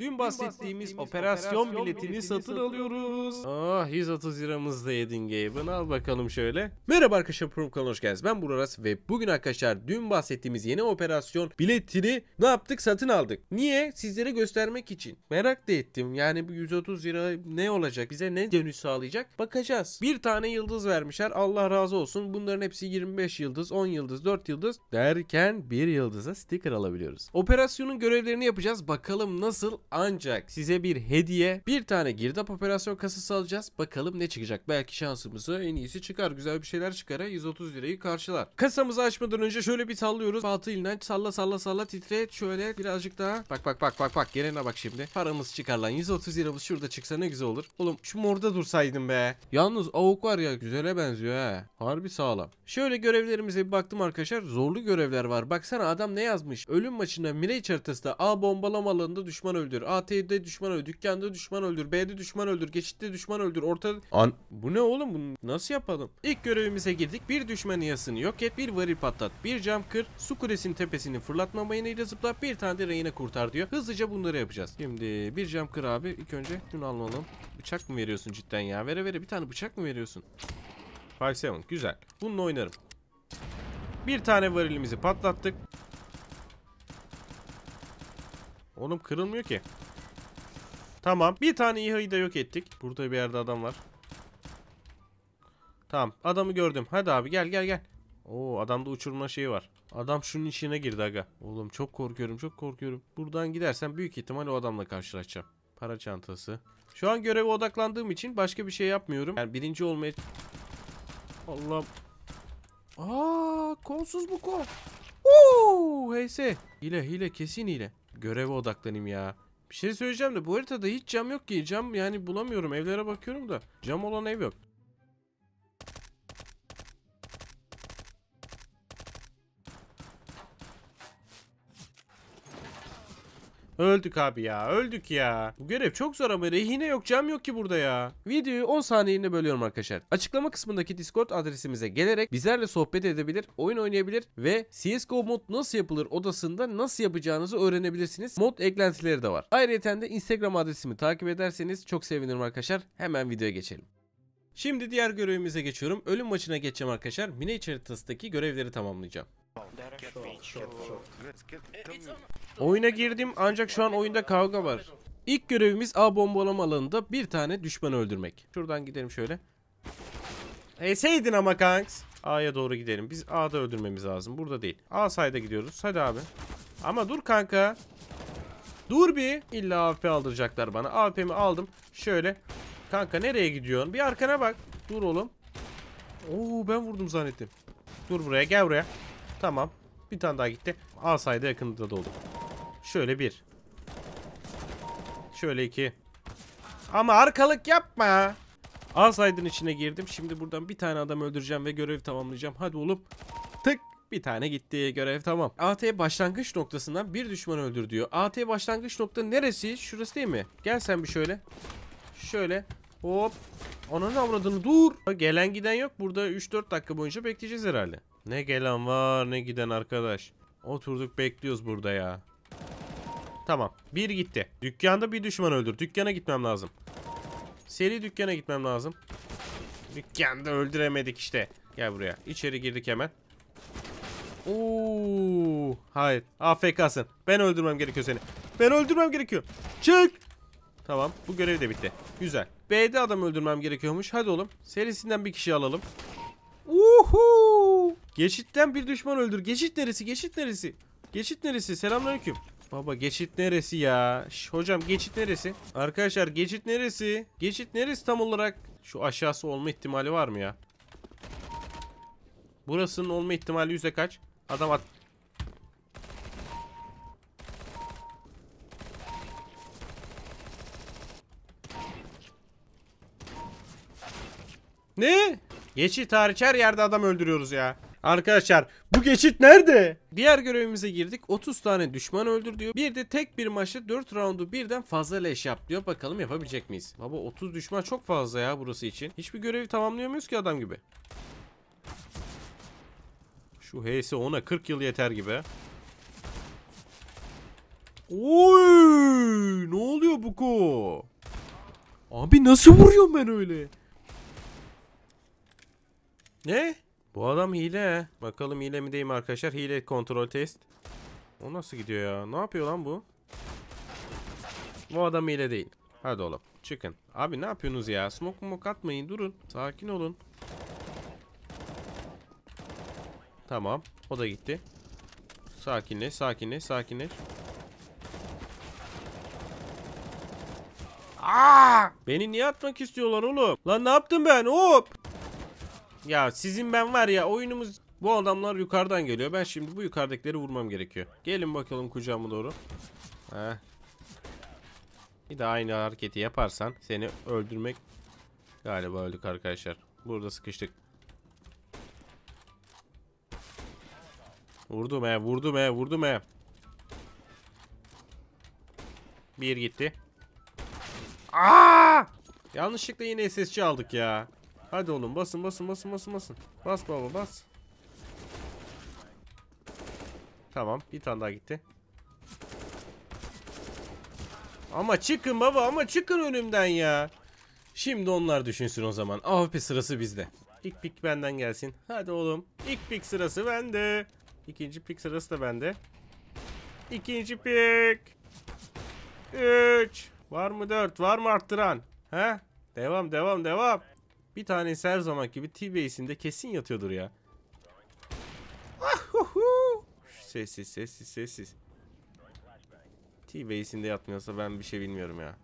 Dün bahsettiğimiz operasyon biletini satın alıyoruz. Ah, 130 liramızı da yedin Gaben. Al bakalım şöyle. Merhaba arkadaşlar, Prof. Klan'a hoş geldiniz. Ben Buğra Aras ve bugün arkadaşlar dün bahsettiğimiz yeni operasyon biletini ne yaptık? Satın aldık. Niye? Sizlere göstermek için. Merak da ettim. Yani bu 130 lira ne olacak? Bize ne dönüş sağlayacak? Bakacağız. Bir tane yıldız vermişler. Allah razı olsun. Bunların hepsi 25 yıldız, 10 yıldız, 4 yıldız derken bir yıldıza sticker alabiliyoruz. Operasyonun görevlerini yapacağız. Bakalım nasıl? Ancak size bir hediye, bir tane girdap operasyon kasası alacağız. Bakalım ne çıkacak. Belki şansımızı en iyisi çıkar. Güzel bir şeyler çıkar. 130 lirayı karşılar. Kasamızı açmadan önce şöyle bir sallıyoruz. Batı ilinç salla salla salla titret. Şöyle birazcık daha. Bak bak bak bak bak. Gelene bak şimdi. Paramız çıkar lan. 130 liramız şurada çıksa ne güzel olur. Oğlum şu morda dursaydım be. Yalnız avuk var ya, güzele benziyor he. Harbi sağlam. Şöyle görevlerimize bir baktım arkadaşlar. Zorlu görevler var. Baksana adam ne yazmış. Ölüm maçında Mirage haritasında A bombalama alanında düşman öldür. AT'de düşman öldür, dükkanda düşman öldür, B'de düşman öldür, geçitte düşman öldür, ortada... Bu ne oğlum? Bunu nasıl yapalım? İlk görevimize girdik. Bir düşman yasını yok et, bir varil patlat, bir cam kır, su kulesinin tepesini fırlatma mayınıyla zıpla, bir tane de rehine kurtar diyor. Hızlıca bunları yapacağız. Şimdi bir cam kır abi. İlk önce şunu alalım. Bıçak mı veriyorsun cidden ya? Vere vere bir tane bıçak mı veriyorsun? 5-7 güzel. Bununla oynarım. Bir tane varilimizi patlattık. Oğlum kırılmıyor ki. Tamam. Bir tane İHA'yı da yok ettik. Burada bir yerde adam var. Tamam. Adamı gördüm. Hadi abi gel gel gel. Oo, adamda uçurma şeyi var. Adam şunun içine girdi aga. Oğlum çok korkuyorum, çok korkuyorum. Buradan gidersen büyük ihtimal o adamla karşılaşacağım. Para çantası. Şu an göreve odaklandığım için başka bir şey yapmıyorum. Yani birinci olmaya... Allah'ım. Aaa, kolsuz bu kol. Ooo, heyse. Hile hile, kesin hile. Göreve odaklanayım ya. Bir şey söyleyeceğim de bu haritada hiç cam yok ki. Cam yani bulamıyorum. Evlere bakıyorum da cam olan ev yok. Öldük abi ya, öldük ya. Bu görev çok zor ama rehine yok, cam yok ki burada ya. Videoyu 10 saniyeliğine bölüyorum arkadaşlar. Açıklama kısmındaki Discord adresimize gelerek bizlerle sohbet edebilir, oyun oynayabilir ve CSGO mod nasıl yapılır odasında nasıl yapacağınızı öğrenebilirsiniz. Mod eklentileri de var. Ayrıca de Instagram adresimi takip ederseniz çok sevinirim arkadaşlar. Hemen videoya geçelim. Şimdi diğer görevimize geçiyorum. Ölüm maçına geçeceğim arkadaşlar. Mine haritasındaki görevleri tamamlayacağım. Oyuna girdim ancak şu an oyunda kavga var. İlk görevimiz A bombalama alanında bir tane düşmanı öldürmek. Şuradan gidelim şöyle. Eseydin ama kanks. A'ya doğru gidelim. Biz A'da öldürmemiz lazım. Burada değil. A sayda gidiyoruz. Hadi abi. Ama dur kanka. Dur bir. İlla AWP aldıracaklar bana. AWP'mi aldım. Şöyle. Kanka nereye gidiyorsun? Bir arkana bak. Dur oğlum. Oo, ben vurdum zannettim. Dur buraya, gel buraya. Tamam. Bir tane daha gitti. A sayda yakında da oldu. Şöyle bir. Şöyle iki. Ama arkalık yapma. A saydın içine girdim. Şimdi buradan bir tane adam öldüreceğim ve görevi tamamlayacağım. Hadi oğlum. Tık. Bir tane gitti. Görev tamam. AT başlangıç noktasından bir düşman öldür diyor. AT başlangıç nokta neresi? Şurası değil mi? Gel sen bir şöyle. Şöyle. Hop. Ananı avradını dur. Gelen giden yok. Burada 3-4 dakika boyunca bekleyeceğiz herhalde. Ne gelen var ne giden arkadaş. Oturduk bekliyoruz burada ya. Tamam. Bir gitti. Dükkanda bir düşman öldür. Dükkana gitmem lazım. Seri dükkana gitmem lazım. Dükkanda öldüremedik işte. Gel buraya. İçeri girdik hemen. Oo, hayır. AFK'sın. Ben öldürmem gerekiyor seni. Ben öldürmem gerekiyor. Çık. Tamam. Bu görev de bitti. Güzel. B'de adam öldürmem gerekiyormuş. Hadi oğlum. Serisinden bir kişi alalım. Uhu! Geçitten bir düşman öldür. Geçit neresi? Geçit neresi? Geçit neresi? Selamünaleyküm. Baba geçit neresi ya? Şş, hocam geçit neresi? Arkadaşlar geçit neresi? Geçit neresi tam olarak? Şu aşağısı olma ihtimali var mı ya? Burasının olma ihtimali yüzde kaç? Adam at. Ne? Geçit hariç her yerde adam öldürüyoruz ya. Arkadaşlar bu geçit nerede? Diğer görevimize girdik. 30 tane düşman öldür diyor. Bir de tek bir maçta 4 roundu birden fazla leş yap diyor. Bakalım yapabilecek miyiz? Baba 30 düşman çok fazla ya burası için. Hiçbir görevi tamamlayamıyoruz ki adam gibi. Şu HS ona 40 yıl yeter gibi. Oy, ne oldu? buku. Abi nasıl vuruyorum ben öyle? Ne? Bu adam hile. Bakalım hile mi değil mi arkadaşlar? Hile kontrol test. O nasıl gidiyor ya? Ne yapıyor lan bu? Bu adam hile değil. Hadi oğlum çıkın. Abi ne yapıyorsunuz ya? Smoke smoke atmayın, durun. Sakin olun. Tamam. O da gitti. Sakinleş, sakinleş, sakinleş. Aa! Beni niye atmak istiyorlar oğlum? Lan ne yaptım ben? Hop! Ya sizin ben var ya, oyunumuz... Bu adamlar yukarıdan geliyor. Ben şimdi bu yukarıdakileri vurmam gerekiyor. Gelin bakalım kucağıma doğru. Heh. Bir de aynı hareketi yaparsan seni öldürmek... Galiba öldük arkadaşlar. Burada sıkıştık. Vurdum he, vurdum he, vurdum he. Bir gitti. Aa! Yanlışlıkla yine SSÇ aldık ya. Hadi oğlum basın basın basın basın basın. Bas baba bas. Tamam, bir tane daha gitti. Ama çıkın baba, ama çıkın önümden ya. Şimdi onlar düşünsün o zaman. AWP sırası bizde. İlk pick benden gelsin. Hadi oğlum. İlk pick sırası bende. İkinci pick sırası da bende. İkinci pick. 3. Var mı 4? Var mı arttıran? He? Devam devam devam. Bir tanesi her zaman gibi T-Base'inde kesin yatıyordur ya. Sessiz sessiz sessiz. T-Base'inde yatmıyorsa ben bir şey bilmiyorum ya.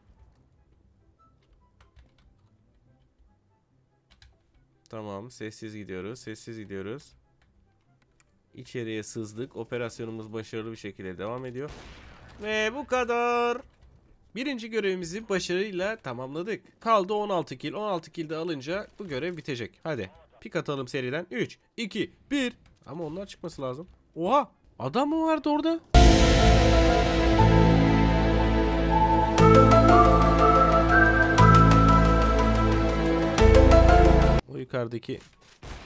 Tamam, sessiz gidiyoruz, sessiz gidiyoruz. İçeriye sızdık. Operasyonumuz başarılı bir şekilde devam ediyor. Ve bu kadar. Birinci görevimizi başarıyla tamamladık. Kaldı 16 kill. 16 kill de alınca bu görev bitecek. Hadi pik atalım seriden. 3, 2, 1. Ama onlar çıkması lazım. Oha! Adam mı vardı orada? O yukarıdaki...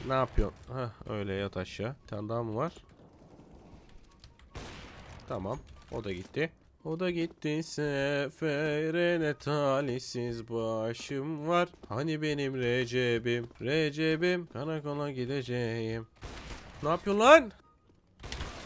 Ne yapıyorsun? Heh, öyle yat aşağı. Bir tane daha mı var? Tamam. O da gitti. O da gitti sefere, ne talihsiz başım var. Hani benim Recep'im, Recep'im, karakola gideceğim. Ne yapıyorsun lan?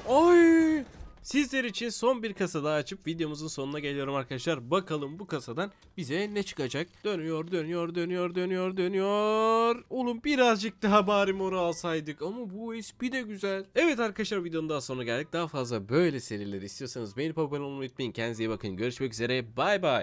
Oy! Sizler için son bir kasa daha açıp videomuzun sonuna geliyorum arkadaşlar. Bakalım bu kasadan bize ne çıkacak? Dönüyor, dönüyor, dönüyor, dönüyor, dönüyor. Oğlum birazcık daha bari moru alsaydık ama bu SP de güzel. Evet arkadaşlar, videonun daha sonuna geldik. Daha fazla böyle serileri istiyorsanız beğenip abone olmayı unutmayın. Kendinize iyi bakın. Görüşmek üzere. Bay bay.